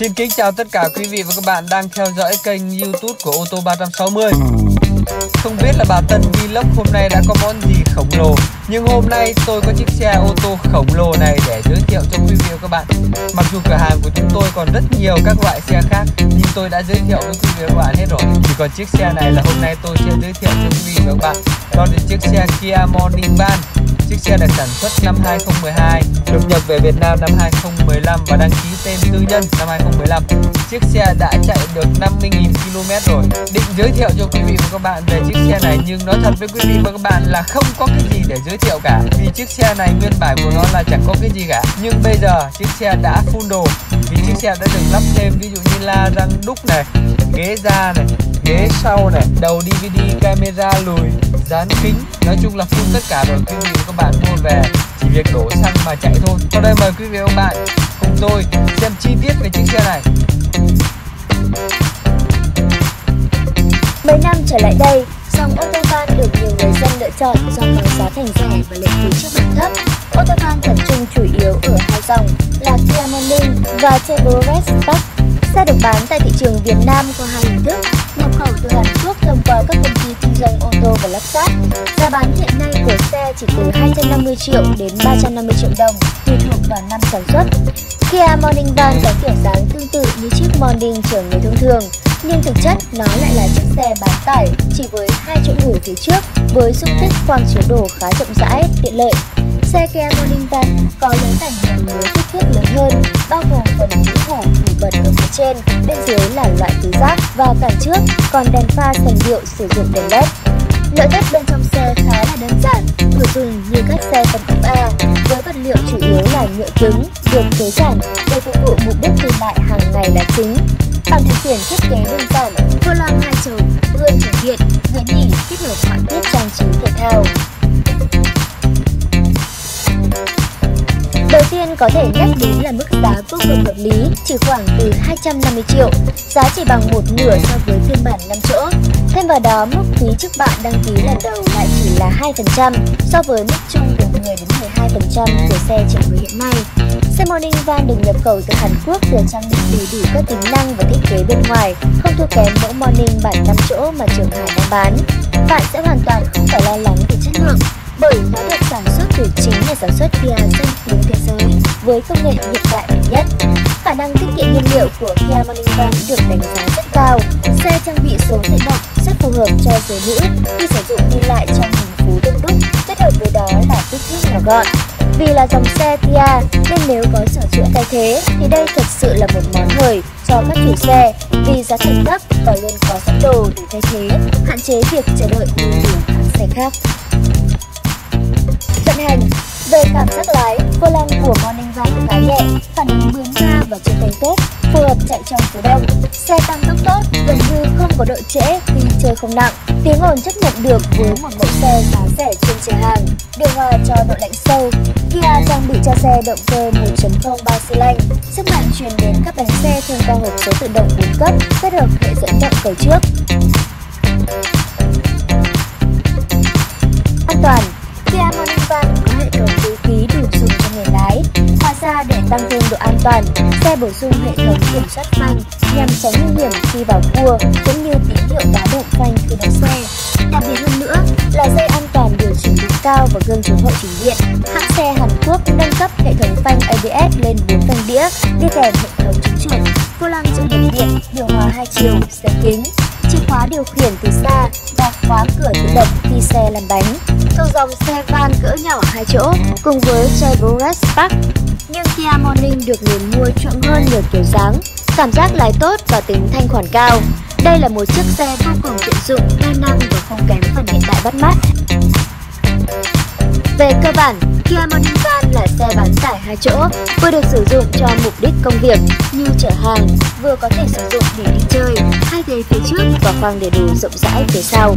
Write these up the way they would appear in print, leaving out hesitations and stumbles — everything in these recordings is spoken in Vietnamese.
Xin kính chào tất cả quý vị và các bạn đang theo dõi kênh YouTube của ô tô 360. Không biết là bà Tân Vlog hôm nay đã có món gì khổng lồ, nhưng hôm nay tôi có chiếc xe ô tô khổng lồ này để giới thiệu cho quý vị và các bạn. Mặc dù cửa hàng của chúng tôi còn rất nhiều các loại xe khác, nhưng tôi đã giới thiệu với quý vị và các bạn hết rồi. Chỉ còn chiếc xe này là hôm nay tôi sẽ giới thiệu cho quý vị và các bạn. Đó là chiếc xe Kia Morning Van. Chiếc xe được sản xuất năm 2012, được nhập về Việt Nam năm 2015 và đăng ký tên tư nhân năm 2015. Chiếc xe đã chạy được 50.000 km rồi. Định giới thiệu cho quý vị và các bạn về chiếc xe này, nhưng nói thật với quý vị và các bạn là không có cái gì để giới thiệu cả. Vì chiếc xe này nguyên bản của nó là chẳng có cái gì cả. Nhưng bây giờ chiếc xe đã full đồ, vì chiếc xe đã được lắp thêm ví dụ như la răng đúc này, ghế da này, ghế sau này, đầu DVD, camera lùi, dán kính. Nói chung là full tất cả rồi. Quý vị và các bạn mua về chỉ việc đổ xăng mà chạy thôi. Sau đây mời quý vị và các bạn cùng tôi xem chi tiết về chiếc xe này. Mấy năm trở lại đây, dòng ô tô van được nhiều người dân lựa chọn do có giá thành rẻ và lợi phí trước mặt thấp. Ô tô van tập trung chủ yếu ở hai dòng là Kia Morning và Chevrolet Spark. Xe được bán tại thị trường Việt Nam qua hai hình thức: nhập khẩu từ Hàn Quốc thông qua các công ty kinh doanh ô tô và lắp ráp. Giá bán hiện nay của xe chỉ từ 250 triệu đến 350 triệu đồng, tùy thuộc vào năm sản xuất. Kia Morning Van có kiểu dáng tương tự như chiếc Morning chở người thông thường, nhưng thực chất nó lại là chiếc xe bán tải chỉ với 2 chỗ ngồi phía trước, với dung tích khoang chứa đồ khá rộng rãi, tiện lợi. Xe Kia Morning Van có lối tải nhiều lối kích thước lớn hơn, bao gồm phần mũ hở nổi bật ở phía trên, bên dưới là loại túi rác và cản trước, còn đèn pha sành điệu sử dụng đèn LED. Nội thất bên trong xe khá là đơn giản, người dùng như các xe phân khúc A, với vật liệu chủ yếu là nhựa cứng, được kéo giản để phục vụ mục đích đi lại hàng ngày là chính. Bảng điều khiển thiết kế đơn giản, vô loa hai trục, gương hiển hiện, ghế nỉ kết hợp họa tiết trang trí thể thao. Đầu tiên có thể nhắc đến là mức giá vô cùng hợp lý, chỉ khoảng từ 250 triệu, giá chỉ bằng một nửa so với phiên bản 5 chỗ. Thêm vào đó, mức phí trước bạ đăng ký lần đầu lại chỉ là 2% so với mức chung của 10 đến 12% của xe chở người hiện nay. Xe Morning Van được nhập khẩu từ Hàn Quốc được trang bị đầy đủ các tính năng và thiết kế bên ngoài, không thua kém mẫu Morning bản 5 chỗ mà Trường Hải đang bán. Bạn sẽ hoàn toàn không phải lo lắng về chất lượng, bởi nó được sản xuất từ chính nhà sản xuất Kia trên khắp thế giới với công nghệ hiện đại nhất. Khả năng tiết kiệm nhiên liệu của Kia Morning Van được đánh giá rất cao. Xe trang bị số tự động rất phù hợp cho giới nữ khi sử dụng đi lại trong thành phố đông đúc, kết hợp với đó là kích thước nhỏ gọn. Vì là dòng xe Kia nên nếu có sửa chữa thay thế thì đây thật sự là một món hời cho các chủ xe, vì giá thành thấp và luôn có sẵn đồ để thay thế, hạn chế việc chờ đợi của hãng xe khác. Vận hành, về cảm giác lái, vô lăng của Morning Van khá nhẹ, phản ứng bướm ra và chưa thấy tốt, phù hợp chạy trong phố đông. Xe tăng tốc tốt, gần như không có độ trễ khi chơi không nặng, tiếng ồn chấp nhận được với một mẫu xe giá rẻ trên trời hàng. Điều hòa cho độ lạnh sâu, Kia trang bị cho xe động cơ 1.0 3 xi lanh, sức mạnh truyền đến các bánh xe thông qua hộp số tự động 4 cấp kết hợp hệ dẫn động cầu trước. An toàn, Kia Morning Van có hệ thống túi khí đủ dùng cho người lái. Hóa ra để tăng thêm độ an toàn, xe bổ sung hệ thống kiểm soát phanh nhằm tránh nguy hiểm khi vào cua cũng như tín hiệu báo động phanh khi đậu xe. Đặc biệt hơn nữa là dây an toàn điều chỉnh độ cao và gương chống hội chỉnh điện. Hãng xe Hàn Quốc nâng cấp hệ thống phanh ABS lên 4 phanh đĩa, đi kèm hệ thống chống trượt, vô lăng chống đột điện, điều hòa hai chiều, xe kính, chìa khóa điều khiển từ xa và khóa cửa tự động khi xe lăn bánh. Thuộc dòng xe van cỡ nhỏ hai chỗ cùng với Chevrolet Spark, nhưng Kia Morning được người mua chuộng hơn nhờ kiểu dáng, cảm giác lái tốt và tính thanh khoản cao. Đây là một chiếc xe vô cùng tiện dụng, đa năng và không kém phần hiện đại bắt mắt. Về cơ bản, Kia Morning Van là xe bán tải hai chỗ, vừa được sử dụng cho mục đích công việc như chở hàng, vừa có thể sử dụng để đi chơi, hai ghế phía trước và khoang để đồ rộng rãi phía sau.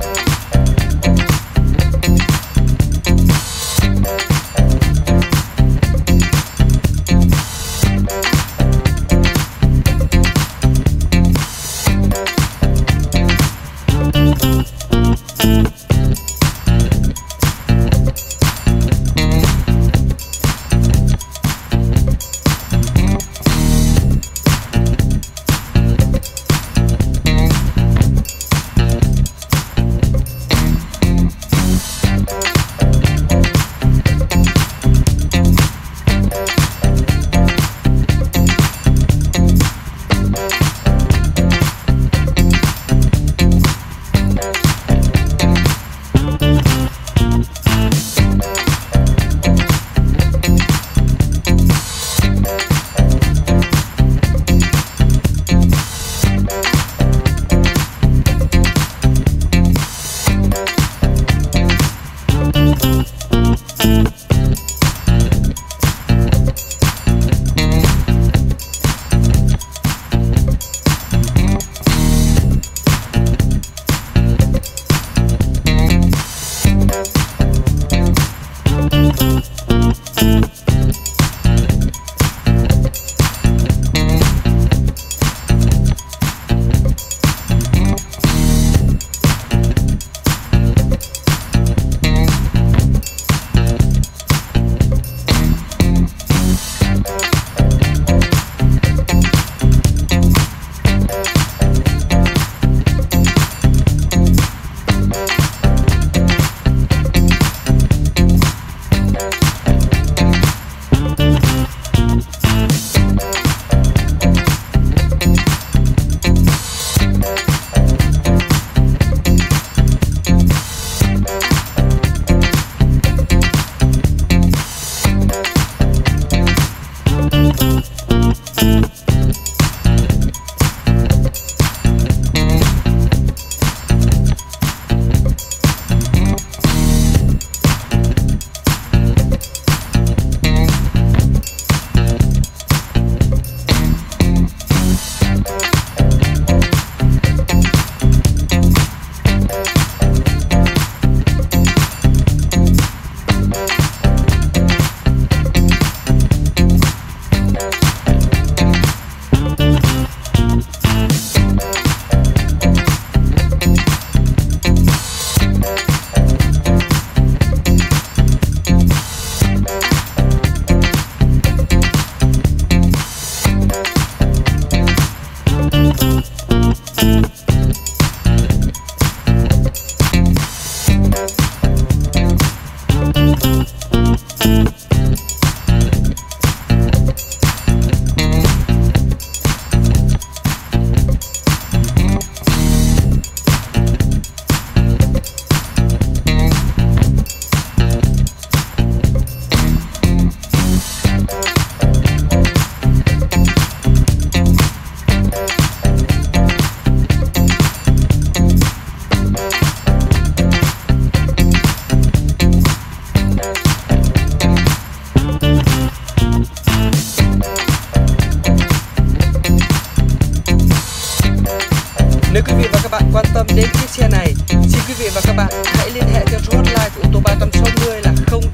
quan tâm đến chiếc xe này, xin quý vị và các bạn hãy liên hệ theo số hotline của ô tô 360 là 0905608883.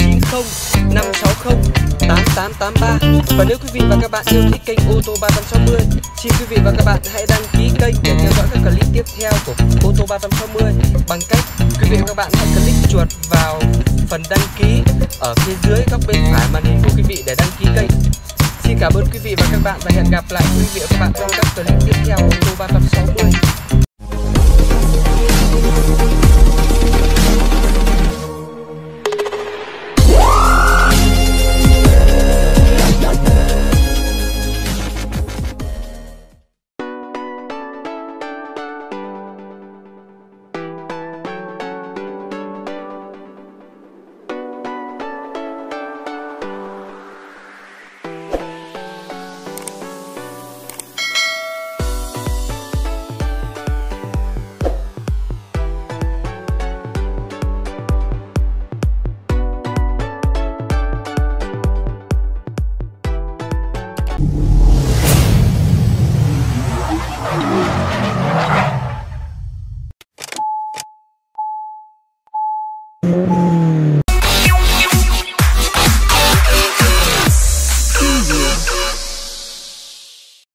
Và nếu quý vị và các bạn yêu thích kênh ô tô 360, xin quý vị và các bạn hãy đăng ký kênh để theo dõi các clip tiếp theo của ô tô 360 bằng cách quý vị và các bạn hãy click chuột vào phần đăng ký ở phía dưới góc bên phải màn hình của quý vị để đăng ký kênh. Xin cảm ơn quý vị và các bạn và hẹn gặp lại quý vị và các bạn trong các clip tiếp theo ô tô 360.